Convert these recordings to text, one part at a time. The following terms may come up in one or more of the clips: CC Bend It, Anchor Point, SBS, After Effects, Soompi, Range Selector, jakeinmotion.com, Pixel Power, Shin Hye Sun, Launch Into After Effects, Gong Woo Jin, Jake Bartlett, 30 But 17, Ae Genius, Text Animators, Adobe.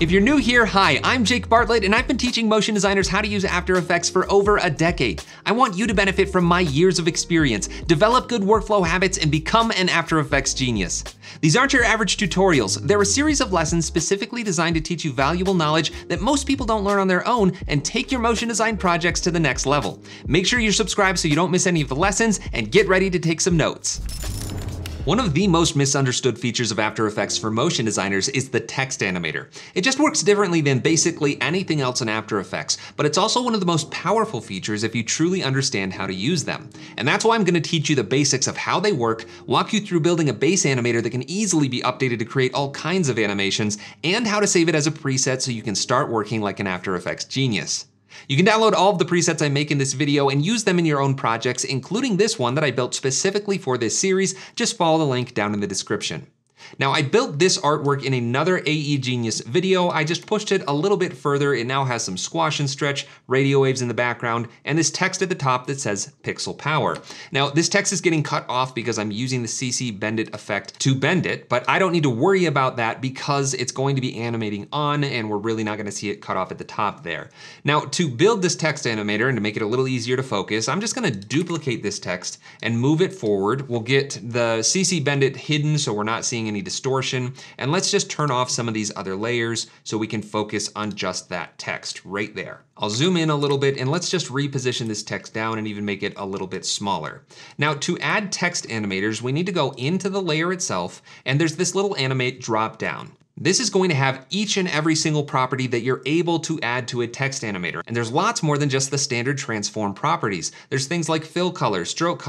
If you're new here, hi, I'm Jake Bartlett, and I've been teaching motion designers how to use After Effects for over a decade. I want you to benefit from my years of experience, develop good workflow habits, and become an After Effects genius. These aren't your average tutorials. They're a series of lessons specifically designed to teach you valuable knowledge that most people don't learn on their own and take your motion design projects to the next level. Make sure you're subscribed so you don't miss any of the lessons, and get ready to take some notes. One of the most misunderstood features of After Effects for motion designers is the text animator. It just works differently than basically anything else in After Effects, but it's also one of the most powerful features if you truly understand how to use them. And that's why I'm going to teach you the basics of how they work, walk you through building a base animator that can easily be updated to create all kinds of animations, and how to save it as a preset so you can start working like an After Effects genius. You can download all of the presets I make in this video and use them in your own projects, including this one that I built specifically for this series. Just follow the link down in the description. Now, I built this artwork in another Ae Genius video. I just pushed it a little bit further. It now has some squash and stretch, radio waves in the background, and this text at the top that says Pixel Power. Now, this text is getting cut off because I'm using the CC Bend It effect to bend it, but I don't need to worry about that because it's going to be animating on, and we're really not going to see it cut off at the top there. Now, to build this text animator and to make it a little easier to focus, I'm just going to duplicate this text and move it forward. We'll get the CC Bend It hidden so we're not seeing any distortion, and let's just turn off some of these other layers so we can focus on just that text right there. I'll zoom in a little bit and let's just reposition this text down and even make it a little bit smaller. Now, to add text animators, we need to go into the layer itself, and there's this little animate drop down. This is going to have each and every single property that you're able to add to a text animator. And there's lots more than just the standard transform properties. There's things like fill color, stroke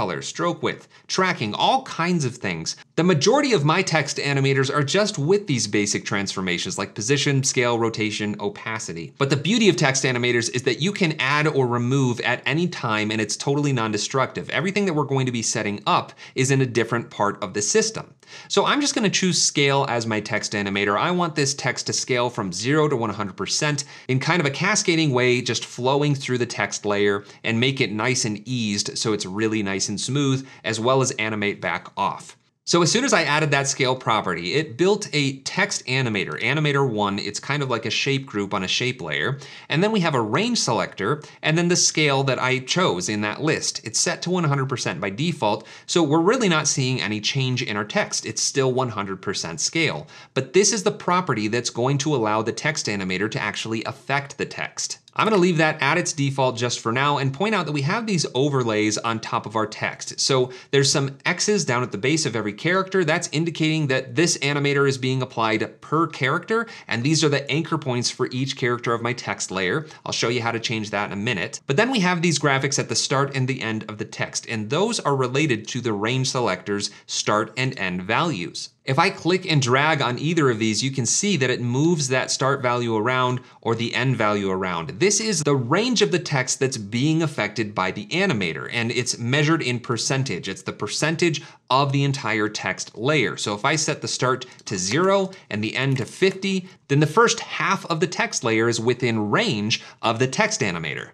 width, tracking, all kinds of things. The majority of my text animators are just with these basic transformations like position, scale, rotation, opacity. But the beauty of text animators is that you can add or remove at any time, and it's totally non-destructive. Everything that we're going to be setting up is in a different part of the system. So I'm just going to choose scale as my text animator. I want this text to scale from 0 to 100% in kind of a cascading way, just flowing through the text layer, and make it nice and eased so it's really nice and smooth, as well as animate back off. So as soon as I added that scale property, it built a text animator, animator 1. It's kind of like a shape group on a shape layer. And then we have a range selector, and then the scale that I chose in that list. It's set to 100% by default, so we're really not seeing any change in our text. It's still 100% scale. But this is the property that's going to allow the text animator to actually affect the text. I'm going to leave that at its default just for now and point out that we have these overlays on top of our text. So there's some X's down at the base of every character. That's indicating that this animator is being applied per character, and these are the anchor points for each character of my text layer. I'll show you how to change that in a minute. But then we have these graphics at the start and the end of the text, and those are related to the range selector's start and end values. If I click and drag on either of these, you can see that it moves that start value around or the end value around. This is the range of the text that's being affected by the animator, and it's measured in percentage. It's the percentage of the entire text layer. So if I set the start to 0 and the end to 50, then the first half of the text layer is within range of the text animator.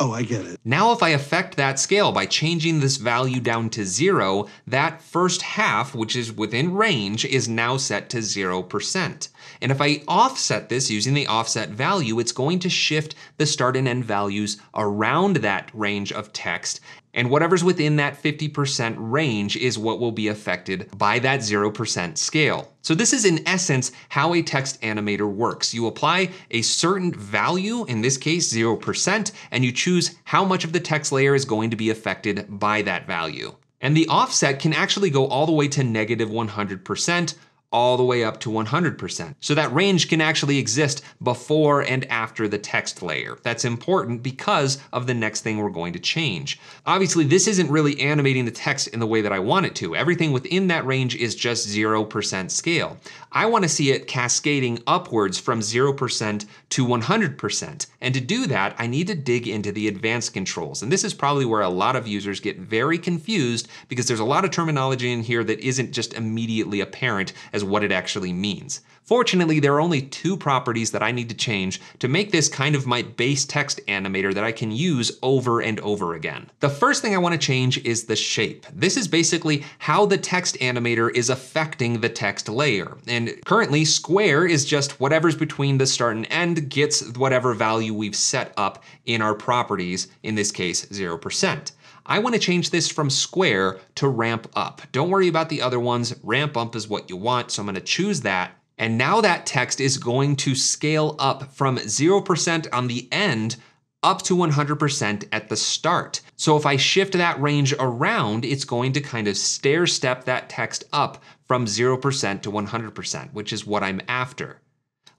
Oh, I get it. Now, if I affect that scale by changing this value down to 0, that first half, which is within range, is now set to 0%. And if I offset this using the offset value, it's going to shift the start and end values around that range of text. And whatever's within that 50% range is what will be affected by that 0% scale. So this is in essence how a text animator works. You apply a certain value, in this case 0%, and you choose how much of the text layer is going to be affected by that value. And the offset can actually go all the way to -100%, all the way up to 100%. So that range can actually exist before and after the text layer. That's important because of the next thing we're going to change. Obviously, this isn't really animating the text in the way that I want it to. Everything within that range is just 0% scale. I want to see it cascading upwards from 0% to 100%. And to do that, I need to dig into the advanced controls. And this is probably where a lot of users get very confused because there's a lot of terminology in here that isn't just immediately apparent as as what it actually means. Fortunately, there are only two properties that I need to change to make this kind of my base text animator that I can use over and over again. The first thing I want to change is the shape. This is basically how the text animator is affecting the text layer. And currently, square is just whatever's between the start and end gets whatever value we've set up in our properties, in this case, 0%. I want to change this from square to ramp up. Don't worry about the other ones. Ramp up is what you want, so I'm going to choose that. And now that text is going to scale up from 0% on the end up to 100% at the start. So if I shift that range around, it's going to kind of stair step that text up from 0% to 100%, which is what I'm after.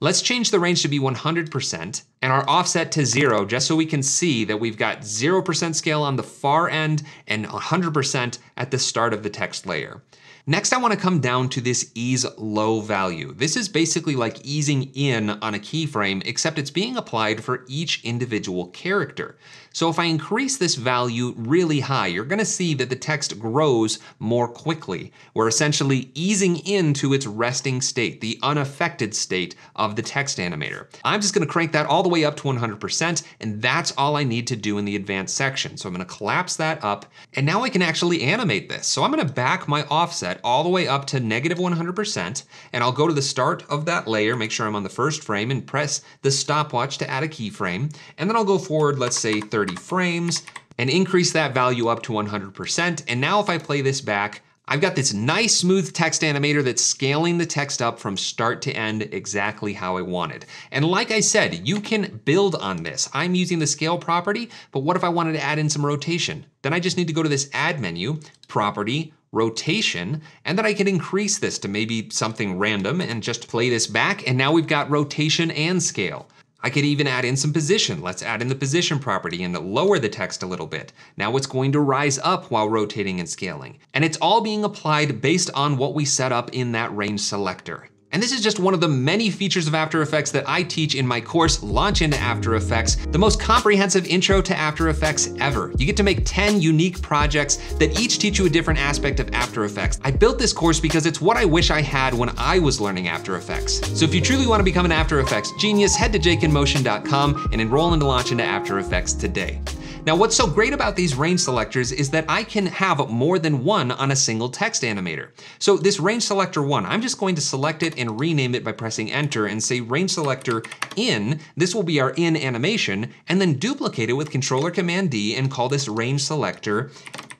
Let's change the range to be 100% and our offset to 0, just so we can see that we've got 0% scale on the far end and 100% at the start of the text layer. Next, I want to come down to this ease low value. This is basically like easing in on a keyframe, except it's being applied for each individual character. So if I increase this value really high, you're going to see that the text grows more quickly. We're essentially easing into its resting state, the unaffected state of the text animator. I'm just going to crank that all the way up to 100%, and that's all I need to do in the advanced section. So I'm going to collapse that up, and now I can actually animate this. So I'm going to back my offset all the way up to negative 100%, and I'll go to the start of that layer, make sure I'm on the first frame, and press the stopwatch to add a keyframe. And then I'll go forward, let's say 30 frames, and increase that value up to 100%. And now if I play this back, I've got this nice smooth text animator that's scaling the text up from start to end exactly how I wanted. And like I said, you can build on this. I'm using the scale property, but what if I wanted to add in some rotation? Then I just need to go to this add menu, property, rotation, and then I can increase this to maybe something random and just play this back. And now we've got rotation and scale. I could even add in some position. Let's add in the position property and lower the text a little bit. Now it's going to rise up while rotating and scaling. And it's all being applied based on what we set up in that range selector. And this is just one of the many features of After Effects that I teach in my course, Launch Into After Effects, the most comprehensive intro to After Effects ever. You get to make 10 unique projects that each teach you a different aspect of After Effects. I built this course because it's what I wish I had when I was learning After Effects. So if you truly want to become an After Effects genius, head to jakeinmotion.com and enroll in the Launch Into After Effects today. Now, what's so great about these range selectors is that I can have more than one on a single text animator. So this range selector one, I'm just going to select it and rename it by pressing enter and say range selector in, this will be our in animation, and then duplicate it with controller command D and call this range selector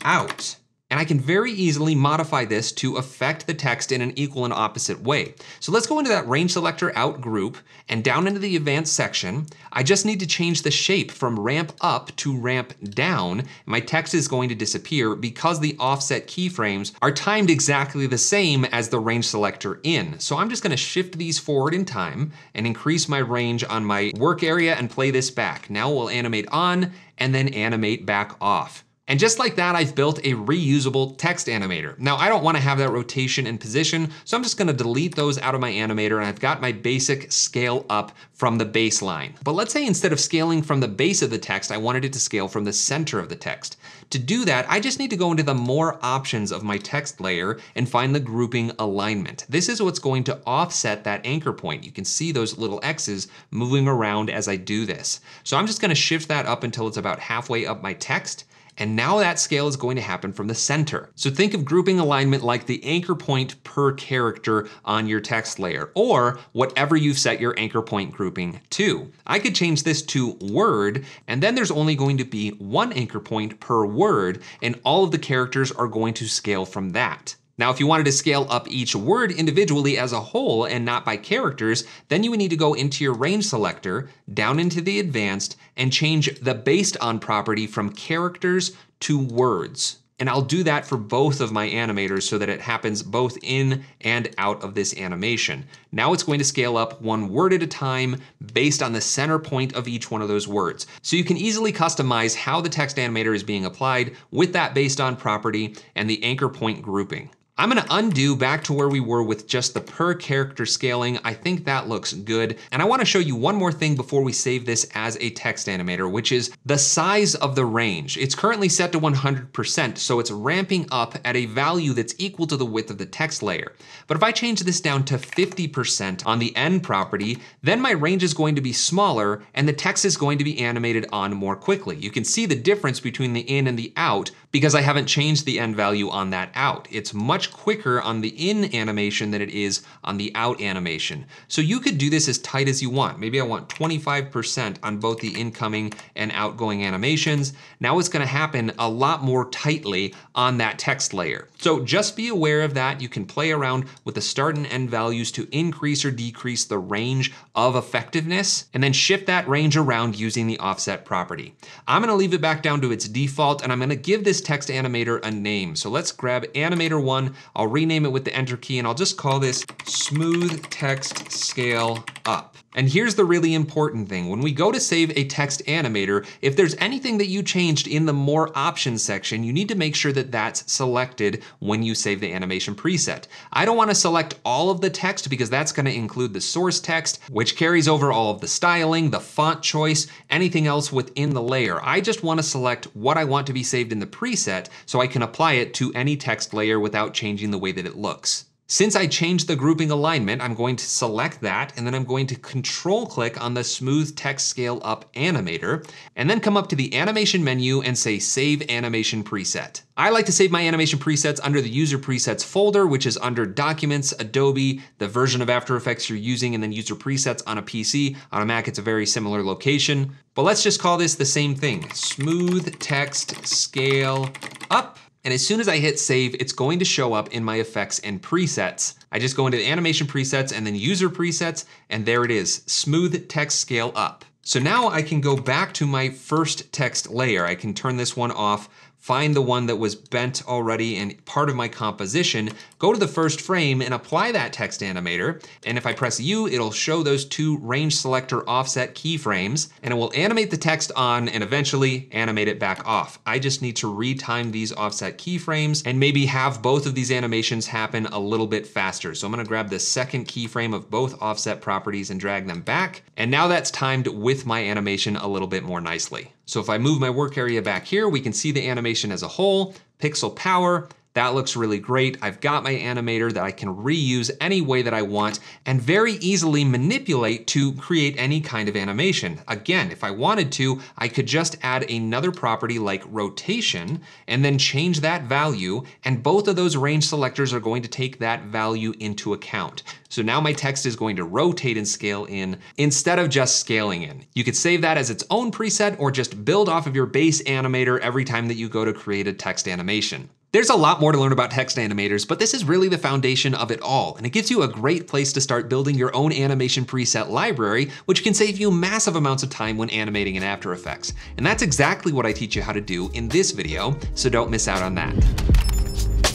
out. And I can very easily modify this to affect the text in an equal and opposite way. So let's go into that range selector out group and down into the advanced section. I just need to change the shape from ramp up to ramp down. My text is going to disappear because the offset keyframes are timed exactly the same as the range selector in. So I'm just going to shift these forward in time and increase my range on my work area and play this back. Now we'll animate on and then animate back off. And just like that, I've built a reusable text animator. Now, I don't want to have that rotation and position, so I'm just going to delete those out of my animator, and I've got my basic scale up from the baseline. But let's say instead of scaling from the base of the text, I wanted it to scale from the center of the text. To do that, I just need to go into the more options of my text layer and find the grouping alignment. This is what's going to offset that anchor point. You can see those little X's moving around as I do this. So I'm just going to shift that up until it's about halfway up my text. And now that scale is going to happen from the center. So think of grouping alignment like the anchor point per character on your text layer, or whatever you've set your anchor point grouping to. I could change this to word, and then there's only going to be one anchor point per word, and all of the characters are going to scale from that. Now, if you wanted to scale up each word individually as a whole and not by characters, then you would need to go into your range selector, down into the advanced, and change the based on property from characters to words. And I'll do that for both of my animators so that it happens both in and out of this animation. Now it's going to scale up one word at a time based on the center point of each one of those words. So you can easily customize how the text animator is being applied with that based on property and the anchor point grouping. I'm gonna undo back to where we were with just the per character scaling. I think that looks good. And I wanna show you one more thing before we save this as a text animator, which is the size of the range. It's currently set to 100%, so it's ramping up at a value that's equal to the width of the text layer. But if I change this down to 50% on the end property, then my range is going to be smaller and the text is going to be animated on more quickly. You can see the difference between the in and the out because I haven't changed the end value on that out. It's much quicker on the in animation than it is on the out animation. So you could do this as tight as you want. Maybe I want 25% on both the incoming and outgoing animations. Now it's gonna happen a lot more tightly on that text layer. So just be aware of that. You can play around with the start and end values to increase or decrease the range of effectiveness, and then shift that range around using the offset property. I'm gonna leave it back down to its default, and I'm gonna give this text animator a name. So let's grab animator one, I'll rename it with the enter key, and I'll just call this smooth text scale up. And here's the really important thing. When we go to save a text animator, if there's anything that you changed in the more options section, you need to make sure that that's selected when you save the animation preset. I don't wanna select all of the text because that's gonna include the source text, which carries over all of the styling, the font choice, anything else within the layer. I just wanna select what I want to be saved in the preset so I can apply it to any text layer without changing the way that it looks. Since I changed the grouping alignment, I'm going to select that, and then I'm going to control click on the smooth text scale up animator, and then come up to the animation menu and say save animation preset. I like to save my animation presets under the user presets folder, which is under documents, Adobe, the version of After Effects you're using, and then user presets on a PC. On a Mac, it's a very similar location, but let's just call this the same thing, smooth text scale up. And as soon as I hit save, it's going to show up in my effects and presets. I just go into the animation presets and then user presets, and there it is, smooth text scale up. So now I can go back to my first text layer. I can turn this one off, find the one that was bent already and part of my composition, go to the first frame and apply that text animator. And if I press U, it'll show those two range selector offset keyframes, and it will animate the text on and eventually animate it back off. I just need to retime these offset keyframes and maybe have both of these animations happen a little bit faster. So I'm gonna grab the second keyframe of both offset properties and drag them back. And now that's timed with my animation a little bit more nicely. So if I move my work area back here, we can see the animation as a whole, Pixel Power, that looks really great. I've got my animator that I can reuse any way that I want and very easily manipulate to create any kind of animation. Again, if I wanted to, I could just add another property like rotation and then change that value, and both of those range selectors are going to take that value into account. So now my text is going to rotate and scale in instead of just scaling in. You could save that as its own preset or just build off of your base animator every time that you go to create a text animation. There's a lot more to learn about text animators, but this is really the foundation of it all, and it gives you a great place to start building your own animation preset library, which can save you massive amounts of time when animating in After Effects. And that's exactly what I teach you how to do in this video, so don't miss out on that.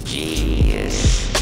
Genius.